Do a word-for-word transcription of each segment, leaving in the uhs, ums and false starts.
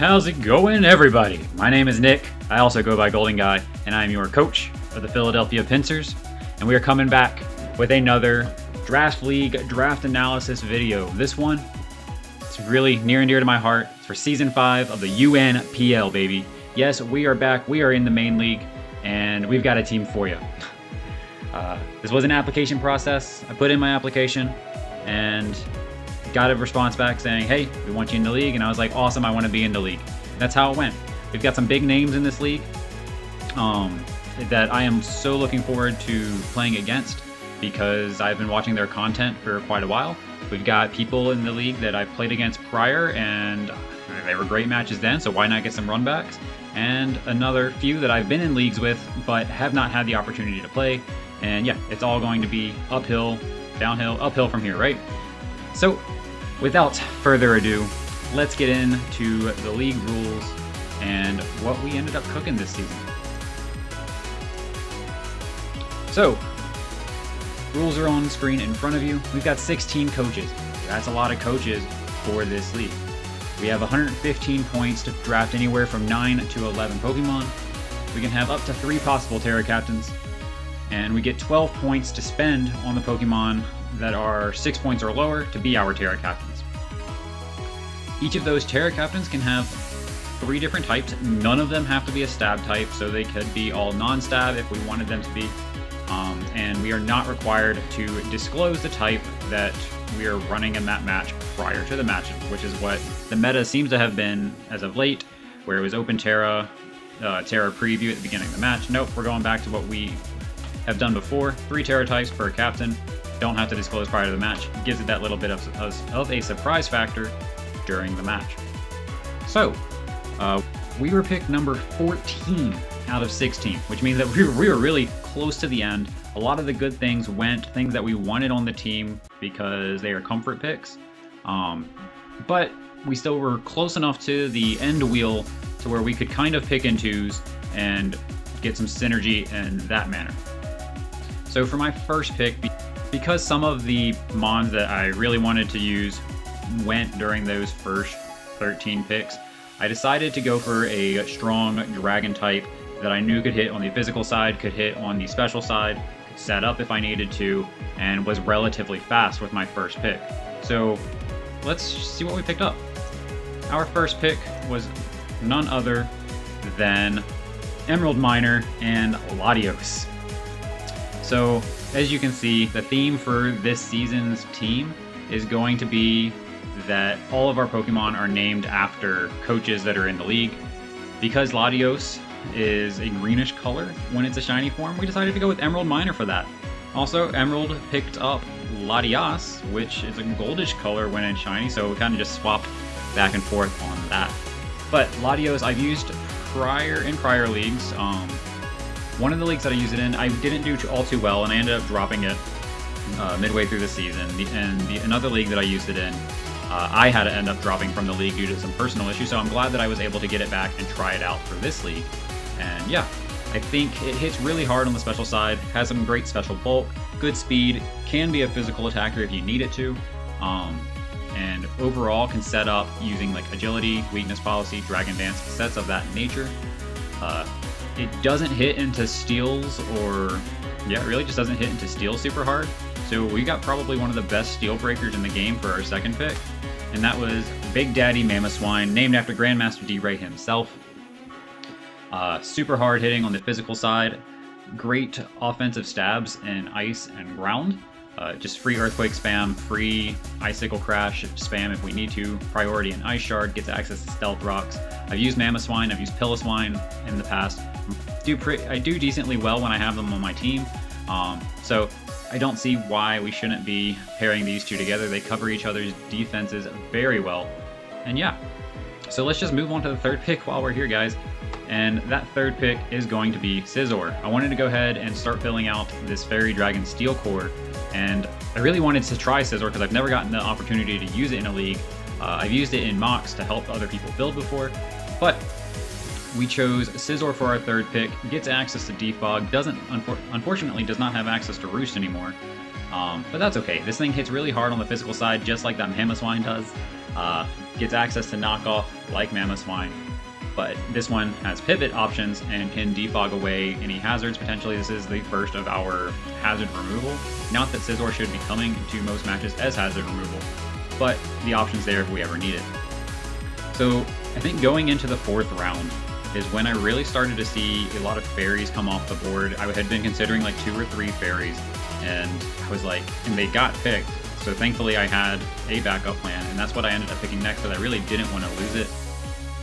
How's it going, everybody? My name is Nick. I also go by GoldynGuy, and I am your coach of the Philadelphia Pinsirs, and we are coming back with another Draft League draft analysis video. This one, it's really near and dear to my heart. It's for season five of the U N P L, baby. Yes, we are back. We are in the main league, and we've got a team for you. Uh, this was an application process. I put in my application, and got a response back saying, hey, we want you in the league. And I was like, awesome, I want to be in the league. That's how it went. We've got some big names in this league um, that I am so looking forward to playing against because I've been watching their content for quite a while. We've got people in the league that I've played against prior, and they were great matches then, so why not get some runbacks? And another few that I've been in leagues with but have not had the opportunity to play. And yeah, it's all going to be uphill, downhill, uphill from here, right? So, without further ado, let's get into the league rules and what we ended up cooking this season. So, rules are on the screen in front of you. We've got sixteen coaches. That's a lot of coaches for this league. We have one hundred fifteen points to draft anywhere from nine to eleven Pokemon. We can have up to three possible Terra Captains. And we get twelve points to spend on the Pokemon that are six points or lower to be our Terra Captains. Each of those Terra Captains can have three different types. None of them have to be a stab type, so they could be all non-stab if we wanted them to be. Um, and we are not required to disclose the type that we are running in that match prior to the match, which is what the meta seems to have been as of late, where it was open Terra, uh, Terra preview at the beginning of the match. Nope, we're going back to what we have done before. Three Terra types per captain. Don't have to disclose prior to the match. It gives it that little bit of, of, of a surprise factor during the match. So, uh, we were picked number fourteen out of sixteen, which means that we were, we were really close to the end. A lot of the good things went, things that we wanted on the team because they are comfort picks. Um, but we still were close enough to the end wheel to where we could kind of pick and choose and get some synergy in that manner. So for my first pick, because some of the mons that I really wanted to use went during those first thirteen picks, I decided to go for a strong dragon type that I knew could hit on the physical side, could hit on the special side, could set up if I needed to, and was relatively fast with my first pick. So let's see what we picked up. Our first pick was none other than Emerald Miner and Latios. So, as you can see, the theme for this season's team is going to be that all of our Pokemon are named after coaches that are in the league. Because Latios is a greenish color when it's a shiny form, we decided to go with Emerald Miner for that. Also, Emerald picked up Latias, which is a goldish color when it's shiny, so we kind of just swapped back and forth on that. But Latios I've used prior in prior leagues. Um, One of the leagues that I used it in, I didn't do all too well, and I ended up dropping it uh, midway through the season. The, and the, another league that I used it in, uh, I had to end up dropping from the league due to some personal issues, so I'm glad that I was able to get it back and try it out for this league. And yeah, I think it hits really hard on the special side, has some great special bulk, good speed, can be a physical attacker if you need it to, um, and overall can set up using like agility, weakness policy, dragon dance, sets of that nature. Uh, It doesn't hit into steals or, yeah, it really just doesn't hit into steals super hard. So we got probably one of the best steel breakers in the game for our second pick. And that was Big Daddy Mamoswine, named after Grandmaster D-Ray himself. Uh, super hard hitting on the physical side. Great offensive stabs in ice and ground. Uh, just free earthquake spam, free icicle crash spam if we need to. Priority and ice shard, gets access to stealth rocks. I've used Mamoswine, I've used Piloswine in the past. Do pretty, I do decently well when I have them on my team, um, so I don't see why we shouldn't be pairing these two together. They cover each other's defenses very well, and yeah. So let's just move on to the third pick while we're here, guys. And that third pick is going to be Scizor. I wanted to go ahead and start filling out this Fairy Dragon Steel Core, and I really wanted to try Scizor because I've never gotten the opportunity to use it in a league. Uh, I've used it in mocks to help other people build before, but we chose Scizor for our third pick. Gets access to Defog. Doesn't, unfor unfortunately, does not have access to Roost anymore. Um, but that's okay. This thing hits really hard on the physical side, just like that Mamoswine does. Uh, gets access to knockoff like Mamoswine, but this one has pivot options and can defog away any hazards. Potentially, this is the first of our hazard removal. Not that Scizor should be coming to most matches as hazard removal, but the option's there if we ever need it. So I think going into the fourth round is when I really started to see a lot of fairies come off the board. I had been considering like two or three fairies, and I was like, and they got picked. So thankfully I had a backup plan, and that's what I ended up picking next because I really didn't want to lose it.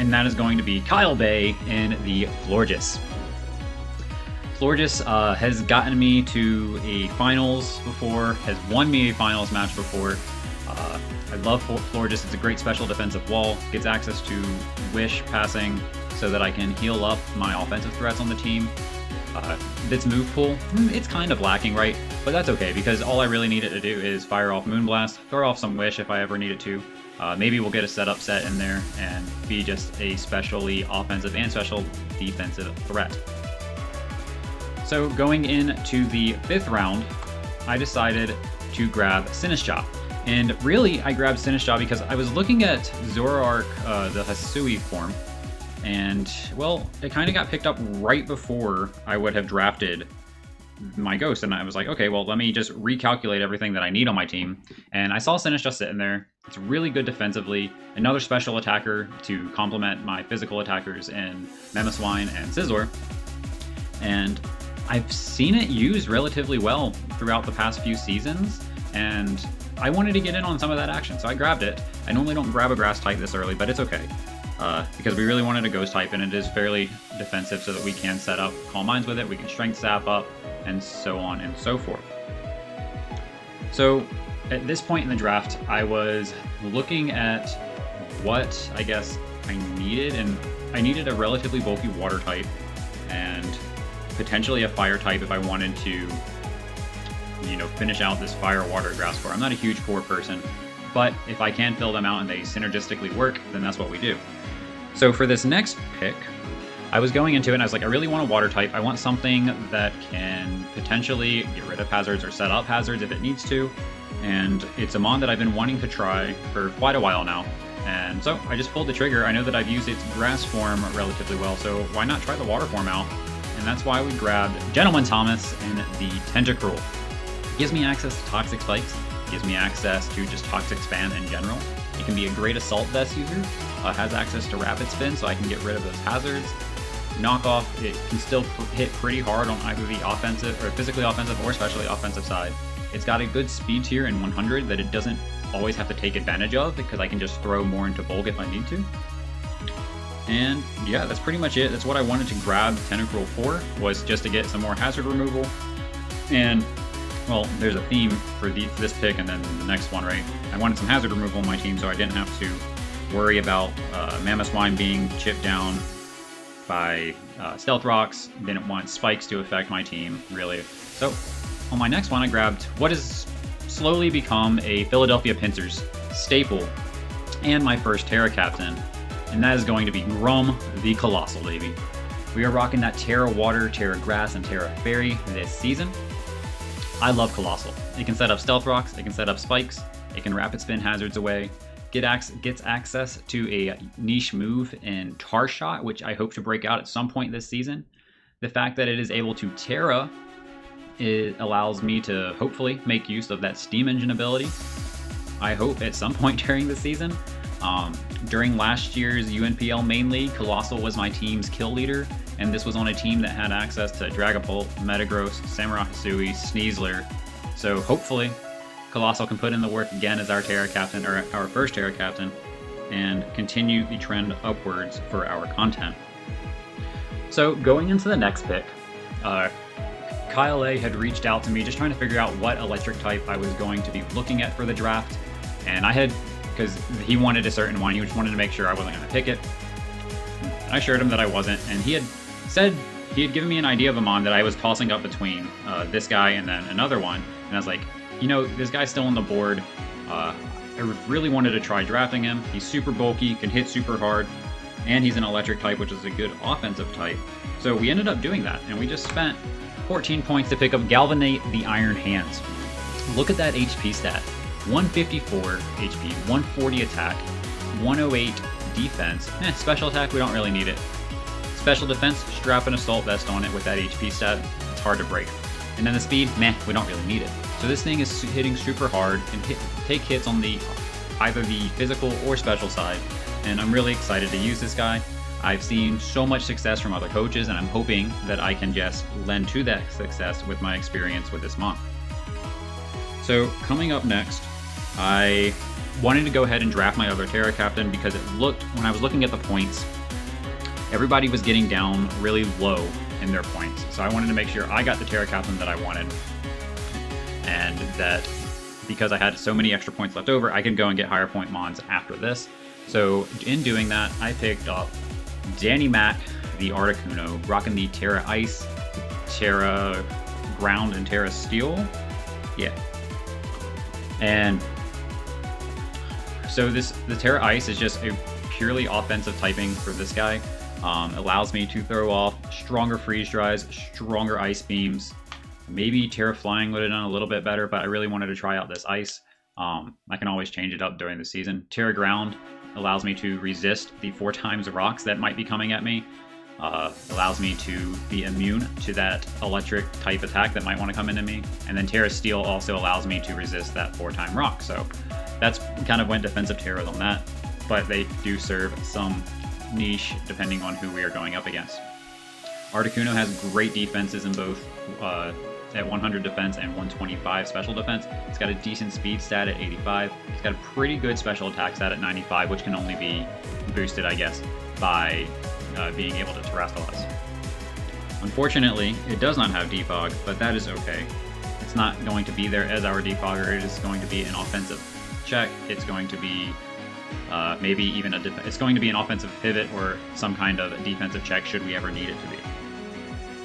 And that is going to be Kyle Bay in the Florges. Florges uh, has gotten me to a finals before, has won me a finals match before. Uh, I love Florges. It's a great special defensive wall. Gets access to Wish passing so that I can heal up my offensive threats on the team. Uh, this move pool, it's kind of lacking, right? But that's okay, because all I really needed to do is fire off Moonblast, throw off some Wish if I ever needed to. Uh, maybe we'll get a setup set in there and be just a specially offensive and special defensive threat. So going into the fifth round, I decided to grab Sinistcha. And really, I grabbed Sinistcha because I was looking at Zoroark, uh, the Hasui form, and, well, it kind of got picked up right before I would have drafted my Ghost, and I was like, okay, well, let me just recalculate everything that I need on my team. And I saw Sinistcha sitting there. It's really good defensively. Another special attacker to complement my physical attackers in Mamoswine and Scizor. And I've seen it used relatively well throughout the past few seasons, and I wanted to get in on some of that action, so I grabbed it. I normally don't grab a grass type this early, but it's okay. Uh, because we really wanted a ghost type, and it is fairly defensive so that we can set up Calm Minds with it, we can Strength Sap up, and so on and so forth. So at this point in the draft, I was looking at what I guess I needed, and I needed a relatively bulky water type, and potentially a fire type if I wanted to, you know, finish out this fire, water, grass core. I'm not a huge core person, but if I can fill them out and they synergistically work, then that's what we do. So for this next pick, I was going into it and I was like, I really want a water type. I want something that can potentially get rid of hazards or set up hazards if it needs to. And it's a mon that I've been wanting to try for quite a while now. And so I just pulled the trigger. I know that I've used its grass form relatively well, so why not try the water form out? And that's why we grabbed Gentleman Thomas and the Tentacruel. It gives me access to Toxic Spikes. Gives me access to just Toxic Spam in general. It can be a great Assault Vest user. Uh, has access to Rapid Spin, so I can get rid of those hazards. Knockoff, it can still pr hit pretty hard on either the offensive, or physically offensive, or especially offensive side. It's got a good speed tier in one hundred that it doesn't always have to take advantage of, because I can just throw more into bulk if I need to. And yeah, that's pretty much it. That's what I wanted to grab Tentacruel for, was just to get some more hazard removal. And well, there's a theme for the, this pick and then the next one, right? I wanted some hazard removal on my team so I didn't have to worry about uh, Mamoswine being chipped down by uh, Stealth Rocks. Didn't want spikes to affect my team, really. So on my next one, I grabbed what has slowly become a Philadelphia Pinsirs staple and my first Terra captain, and that is going to be Grum, the Colossal, baby. We are rocking that Terra Water, Terra Grass, and Terra Fairy this season. I love Colossal. It can set up Stealth Rocks, it can set up Spikes, it can Rapid Spin hazards away, get ac gets access to a niche move in Tar Shot, which I hope to break out at some point this season. The fact that it is able to Terra, it allows me to hopefully make use of that Steam Engine ability, I hope, at some point during the season. Um, during last year's U N P L Main League, Colossal was my team's kill leader, and this was on a team that had access to Dragapult, Metagross, Samurott, Hasui, Sneasler. So hopefully, Colossal can put in the work again as our Terra Captain, or our first Terra Captain, and continue the trend upwards for our content. So going into the next pick, uh, Kyle A had reached out to me just trying to figure out what electric type I was going to be looking at for the draft, and I had, because he wanted a certain one, he just wanted to make sure I wasn't going to pick it. And I assured him that I wasn't, and he had said, he had given me an idea of a mon that I was tossing up between uh, this guy and then another one, and I was like, you know, this guy's still on the board, uh, I really wanted to try drafting him. He's super bulky, can hit super hard, and he's an electric type, which is a good offensive type. So we ended up doing that, and we just spent fourteen points to pick up GalvaNate, the Iron Hands. Look at that H P stat. one fifty-four H P, one forty attack, one oh eight defense. Eh, special attack, we don't really need it. Special defense, strap an assault vest on it with that H P stat. It's hard to break. And then the speed, meh, we don't really need it. So this thing is hitting super hard and hit, take hits on the either the physical or special side. And I'm really excited to use this guy. I've seen so much success from other coaches, and I'm hoping that I can just lend to that success with my experience with this mod. So coming up next, I wanted to go ahead and draft my other Terra Captain because it looked, when I was looking at the points, everybody was getting down really low in their points. So I wanted to make sure I got the Terra Captain that I wanted, and that because I had so many extra points left over, I could go and get higher point mons after this. So in doing that, I picked up Danny Mac, the Articuno, rocking the Terra Ice, Terra Ground, and Terra Steel. Yeah. And so this, the Terra Ice is just a purely offensive typing for this guy. Um, allows me to throw off stronger freeze dries, stronger ice beams. Maybe Terra Flying would have done a little bit better, but I really wanted to try out this ice. Um, I can always change it up during the season. Terra Ground allows me to resist the four times rocks that might be coming at me. Uh, allows me to be immune to that electric type attack that might want to come into me. And then Terra Steel also allows me to resist that four time rock. So that's kind of went defensive Terra on that, but they do serve some niche depending on who we are going up against. Articuno has great defenses in both uh, at one hundred defense and one twenty-five special defense. It's got a decent speed stat at eighty-five. It's got a pretty good special attack stat at ninety-five, which can only be boosted, I guess, by uh, being able to terrestrialize. Unfortunately, it does not have defog, but that is okay. It's not going to be there as our defogger. It is going to be an offensive check. It's going to be uh, maybe even a def it's going to be an offensive pivot or some kind of defensive check should we ever need it to be.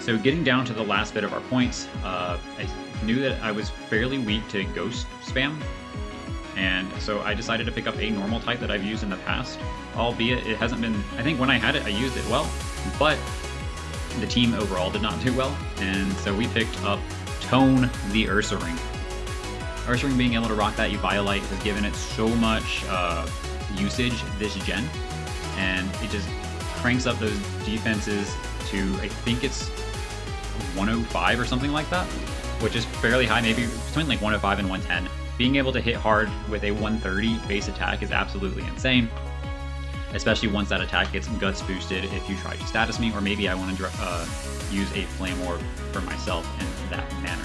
So getting down to the last bit of our points, uh, I knew that I was fairly weak to ghost spam, and so I decided to pick up a normal type that I've used in the past, albeit it hasn't been, I think when I had it, I used it well, but the team overall did not do well, and so we picked up Tone, the Ursaring. Ursaring being able to rock that Uviolite has given it so much uh, usage this gen, and it just cranks up those defenses to, I think it's one oh five or something like that, which is fairly high, maybe between like one oh five and one ten. Being able to hit hard with a one thirty base attack is absolutely insane, especially once that attack gets guts boosted if you try to status me, or maybe I want to uh, use a flame orb for myself in that manner.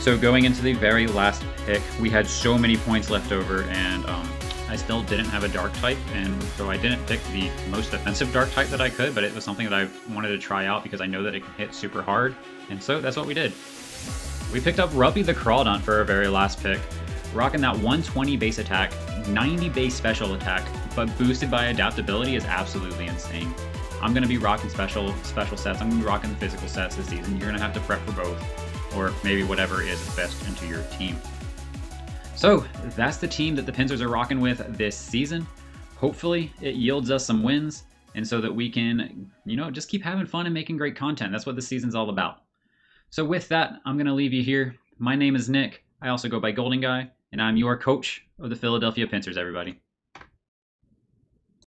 So going into the very last pick, we had so many points left over, and um, I still didn't have a dark type, and so I didn't pick the most defensive dark type that I could, but it was something that I wanted to try out because I know that it can hit super hard, and so that's what we did. We picked up Ruppy the Crawdaunt for our very last pick, rocking that one twenty base attack, ninety base special attack, but boosted by adaptability is absolutely insane. I'm going to be rocking special special sets, I'm going to be rocking the physical sets this season. You're going to have to prep for both, or maybe whatever is best into your team. So that's the team that the Pinsirs are rocking with this season. Hopefully it yields us some wins, and so that we can, you know, just keep having fun and making great content. That's what this season's all about. So with that, I'm going to leave you here. My name is Nick. I also go by GoldynGuy, and I'm your coach of the Philadelphia Pinsirs, everybody.